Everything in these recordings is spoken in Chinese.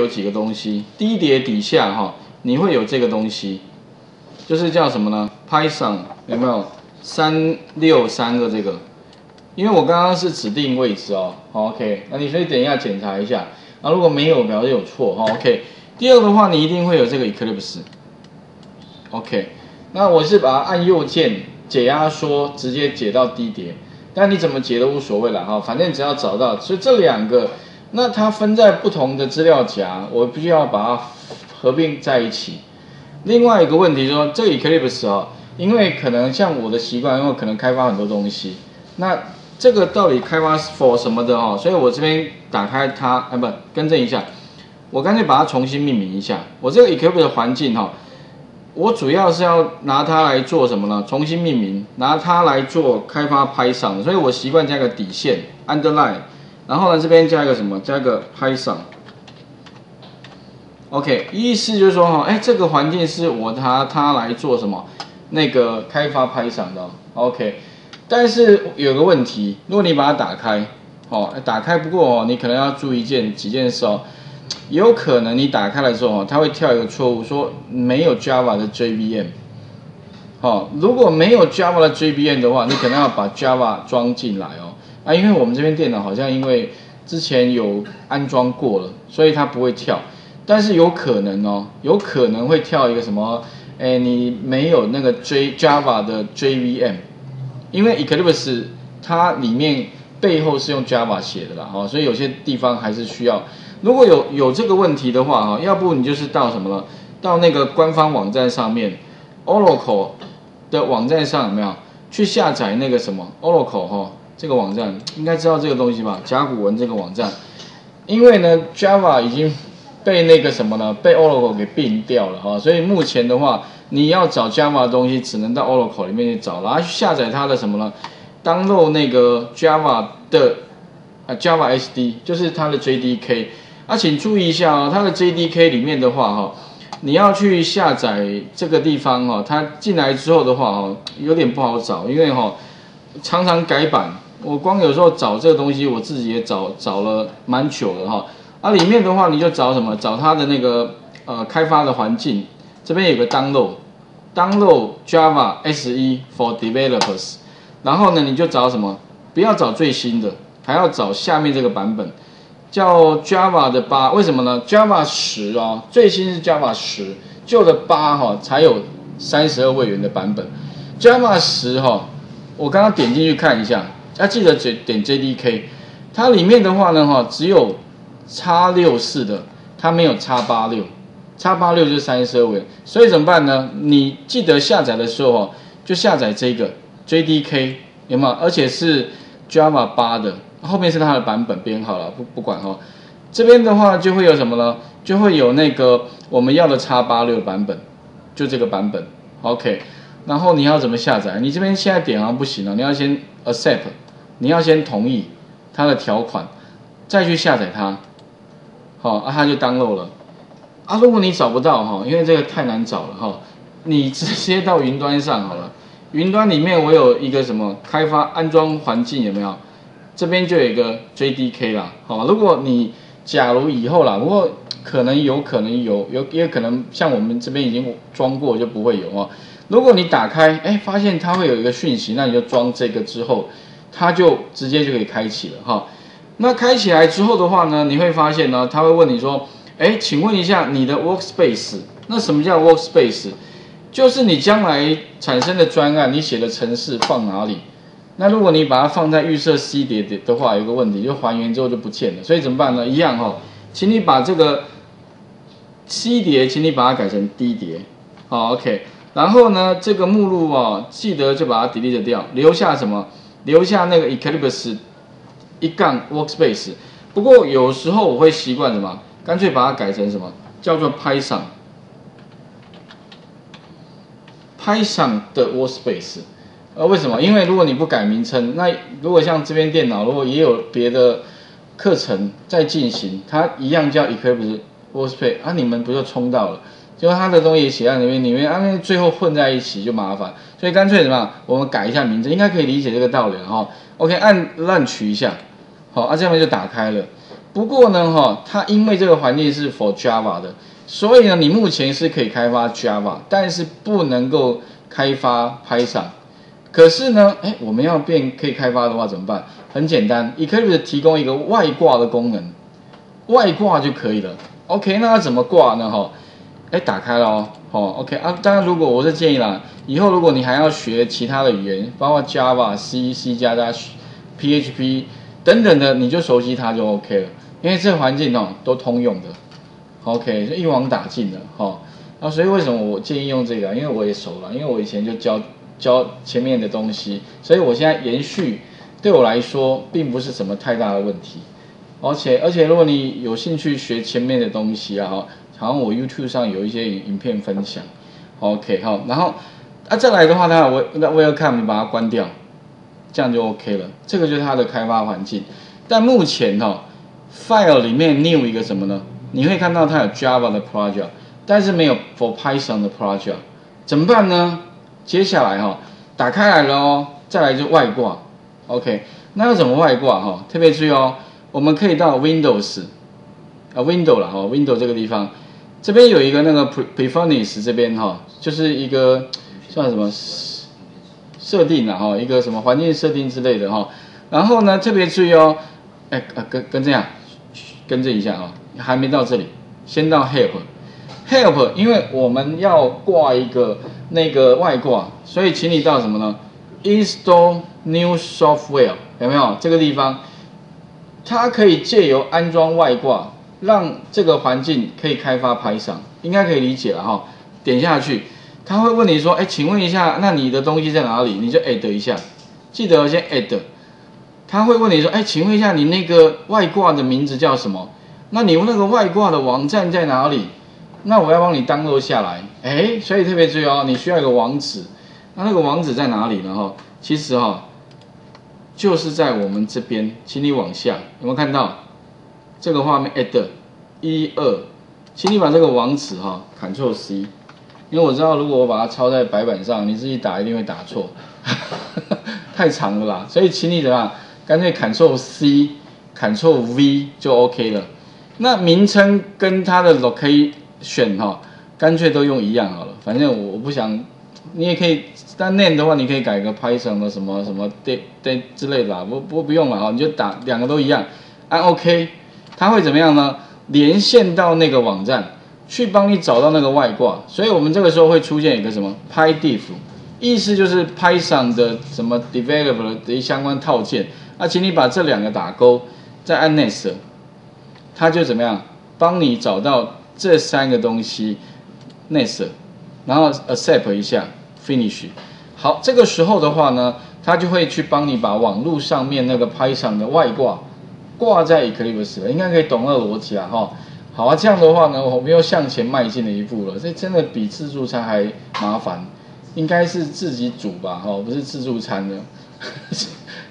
有几个东西，低碟底下哈，你会有这个东西，就是叫什么呢 ？Python 有没有363的这个？因为我刚刚是指定位置哦 ，OK， 那你所以等一下检查一下，啊，如果没有表示有错哈 ，OK。第二个的话，你一定会有这个 Eclipse，OK， 那我是把它按右键解压缩，直接解到低碟。 但你怎么解都无所谓了哈，反正只要找到，所以这两个，那它分在不同的资料夹，我必须要把它合并在一起。另外一个问题说，这 Eclipse 哦，因为可能像我的习惯，因为可能开发很多东西，那这个到底开发 for 什么的哦，所以我这边打开它，哎不，更正一下，我干脆把它重新命名一下。我这个 Eclipse 的环境哈、哦，我主要是要拿它来做什么呢？重新命名，拿它来做开发 Python， 所以我习惯加个底线 underline， 然后呢这边加一个什么？加一个 Python。OK， 意思就是说哈，哎，这个环境是我拿它来做什么？那个开发 Python 的。OK， 但是有个问题，如果你把它打开，哦，打开不过哦，你可能要注意几件事哦。 有可能你打开的时候，它会跳一个错误，说没有 Java 的 JVM。哦，如果没有 Java 的 JVM 的话，你可能要把 Java 装进来哦。啊，因为我们这边电脑好像因为之前有安装过了，所以它不会跳。但是有可能哦，有可能会跳一个什么？哎，你没有那个 Java 的 JVM， 因为 Eclipse 它里面背后是用 Java 写的啦，哦，所以有些地方还是需要。 如果有这个问题的话，哈，要不你就是到什么了？到那个官方网站上面 ，Oracle 的网站上有没有去下载那个什么 Oracle 哈？这个网站应该知道这个东西吧？甲骨文这个网站，因为呢 Java 已经被那个什么呢？被 Oracle 给并掉了哈，所以目前的话，你要找 Java 的东西，只能到 Oracle 里面去找，然后去下载它的什么呢 ？download 那个 Java 的Java SD， 就是它的 JDK。 啊，请注意一下哦，它的 JDK 里面的话，哈，你要去下载这个地方哦，它进来之后的话，哦，有点不好找，因为哈，常常改版，我光有时候找这个东西，我自己也找了蛮久了哈。啊，里面的话你就找什么？找它的那个开发的环境，这边有个 download Java SE for developers， 然后呢你就找什么？不要找最新的，还要找下面这个版本。 叫 Java 的8，为什么呢 ？Java 10哦，最新是 Java 10，旧的8哈、哦、才有32位元的版本。Java 10哈、哦，我刚刚点进去看一下，要、啊、记得点 JDK， 它里面的话呢哈、哦，只有 X64 的，它没有 X86，X86 就是32位元，所以怎么办呢？你记得下载的时候哦，就下载这个 JDK 有没有？而且是 Java 8的。 后面是它的版本编号了，不管哈、哦，这边的话就会有什么呢？就会有那个我们要的 X86 版本，就这个版本 ，OK。然后你要怎么下载？你这边现在点好像不行了，你要先 accept， 你要先同意它的条款，再去下载它，好、哦，啊它就 download 了。啊，如果你找不到哈、哦，因为这个太难找了哈、哦，你直接到云端上好了。云端里面我有一个什么开发安装环境有没有？ 这边就有一个 JDK 啦，好、哦，如果你假如以后啦，不过可能有，也可能像我们这边已经装过就不会有哦。如果你打开，哎，发现它会有一个讯息，那你就装这个之后，它就直接就可以开启了哈、哦。那开起来之后的话呢，你会发现呢，它会问你说，哎，请问一下你的 workspace， 那什么叫 workspace？ 就是你将来产生的专案，你写的程式放哪里？ 那如果你把它放在预设 C 碟的话，有个问题，就还原之后就不见了，所以怎么办呢？一样哈、哦，请你把这个 C 碟，请你把它改成 D 碟，好 ，OK。然后呢，这个目录哦，记得就把它 delete 掉，留下什么？留下那个 Eclipse 1-workspace。不过有时候我会习惯什么？干脆把它改成什么？叫做 Python 的 workspace。 为什么？因为如果你不改名称，那如果像这边电脑，如果也有别的课程在进行，它一样叫 Eclipse Workspace 啊，你们不就冲到了？结果它的东西写在里面，啊，最后混在一起就麻烦，所以干脆怎么样？我们改一下名字，应该可以理解这个道理哈、哦。OK， 按乱取一下，好、哦，啊，这样就打开了。不过呢，它因为这个环境是 for Java 的，所以呢，你目前是可以开发 Java， 但是不能够开发 Python。可是呢，我们要变可以开发的话怎么办？很简单 ，Eclipse 提供一个外挂的功能，外挂就可以了。OK， 那怎么挂呢？打开了OK 啊，当然，如果我是建议啦，以后如果你还要学其他的语言，包括 Java、C、C 加加、PHP 等等的，你就熟悉它就 OK 了，因为这环境都通用的。OK， 就一网打尽了啊，所以为什么我建议用这个？因为我也熟了，因为我以前就教前面的东西，所以我现在延续，对我来说并不是什么太大的问题。而且如果你有兴趣学前面的东西啊，好像我 YouTube 上有一些影片分享 ，OK 好，然后再来的话，当然Welcome 你把它关掉，这样就 OK 了。这个就是它的开发环境。但目前File 里面 new 一个什么呢？你会看到它有 Java 的 project， 但是没有 for Python 的 project， 怎么办呢？接下来打开来了再来就外挂 ，OK， 那要怎么外挂特别注意我们可以到 Windows 啊 Window 啦 Window 这个地方。这边有一个那个 preference 这边就是一个算什么设定啦一个什么环境设定之类的然后呢，特别注意跟正一下还没到这里，先到 help， 因为我们要挂一个那个外挂，所以请你到什么呢 ？Install new software 有没有这个地方？它可以借由安装外挂。让这个环境可以开发 Python， 应该可以理解了点下去，他会问你说：“请问一下，那你的东西在哪里？”你就 add 一下，记得先 add。他会问你说：“请问一下，你那个外挂的名字叫什么？那你那个外挂的网站在哪里？”那我要帮你 download 下来。所以特别注意你需要一个网址。那个网址在哪里呢？其实就是在我们这边，请你往下，有没有看到？这个画面 add 12，请你把这个网址Ctrl C， 因为我知道如果我把它抄在白板上，你自己打一定会打错，太长了啦，所以请你干脆 Ctrl C、Ctrl V 就 OK 了。那名称跟它的 location 干脆都用一样好了，反正我不想，你也可以，但 name 的话你可以改个 Python 的什么什么 day 之类的啦，不用了你就打两个都一样，按 OK。它会怎么样呢？连线到那个网站去帮你找到那个外挂，所以我们这个时候会出现一个什么 PyDev， 意思就是 Python 的什么 developer 的相关套件。请你把这两个打勾，再按 Next， 它就怎么样帮你找到这三个东西 Next， 然后 Accept 一下 Finish。好，这个时候的话呢，它就会去帮你把网络上面那个 Python 的外挂。挂在 Eclipse 了，应该可以懂那个逻辑好啊，这样的话呢，我们又向前迈进了一步了。这真的比自助餐还麻烦，应该是自己煮吧不是自助餐的，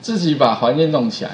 自己把环境弄起来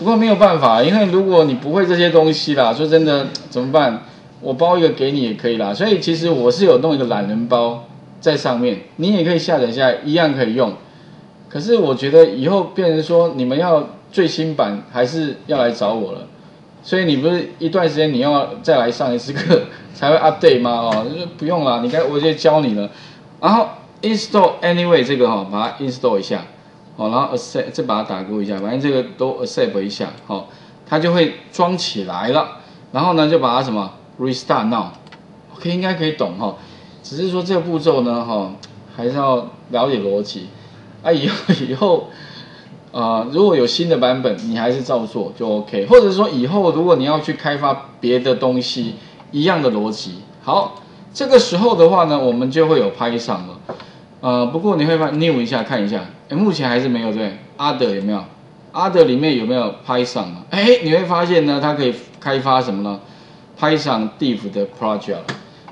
不过没有办法，因为如果你不会这些东西啦，说真的怎么办？我包一个给你也可以啦。所以其实我是有弄一个懒人包在上面，你也可以下载下来，一样可以用。可是我觉得以后变成说你们要。最新版还是要来找我了，所以你不是一段时间你要再来上一次课才会 update 吗？不用啦，我就教你了。然后 install anyway 这个把它 install 一下，然后 accept 再把它打勾一下，反正这个都 accept 一下，它就会装起来了。然后呢就把它什么 restart now，OK 应该可以懂只是说这个步骤呢还是要了解逻辑以后。如果有新的版本，你还是照做就 OK， 或者说以后如果你要去开发别的东西，一样的逻辑。好，这个时候的话呢，我们就会有 Python 了。不过你会把 new 一下看一下，目前还是没有对 ，other 有没有 ？other 里面有没有 Python 啊？你会发现呢，它可以开发什么呢 ？Python div 的 project，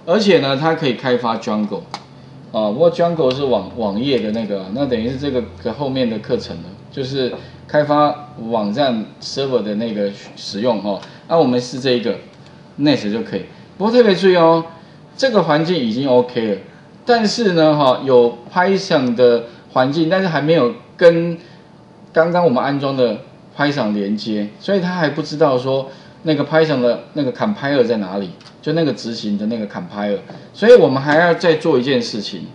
而且呢，它可以开发 Jungle。不过 Jungle 是网页的那个，那等于是这个后面的课程了。就是开发网站 server 的那个使用那我们是这一个 next 就可以。不过特别注意这个环境已经 OK 了，但是呢有 Python 的环境，但是还没有跟刚刚我们安装的 Python 连接，所以他还不知道说那个 Python 的那个 compiler 在哪里，就那个执行的那个 compiler。所以我们还要再做一件事情，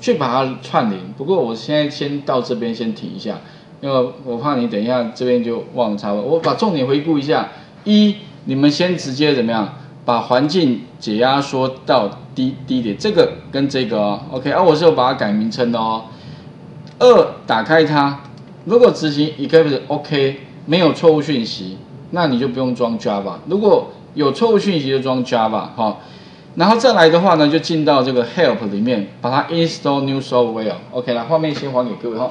去把它串联。不过我现在先到这边先停一下，因为我怕你等一下这边就忘了插入。我把重点回顾一下：一，你们先直接怎么样把环境解压缩到低点，这个跟这个哦 ，OK 啊，我是有把它改名称的哦。二，打开它。如果执行 Eclipse OK 没有错误讯息，那你就不用装 Java。如果有错误讯息就装 Java 哈。然后再来的话呢，就进到这个 Help 里面，把它 Install New Software。OK 啦，画面先还给各位哈。